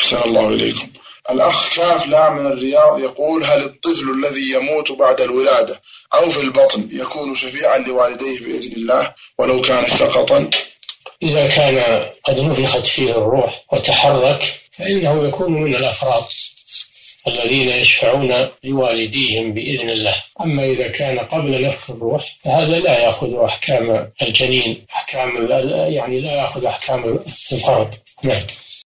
أحسن الله إليكم. الأخ كاف لا من الرياض يقول: هل الطفل الذي يموت بعد الولادة أو في البطن يكون شفيعا لوالديه بإذن الله ولو كان سقطا؟ إذا كان قد نفخت فيه الروح وتحرك فإنه يكون من الأفراط الذين يشفعون لوالديهم بإذن الله. أما إذا كان قبل نفخ الروح فهذا لا يأخذ أحكام الجنين، أحكام يعني لا يأخذ أحكام الفرد.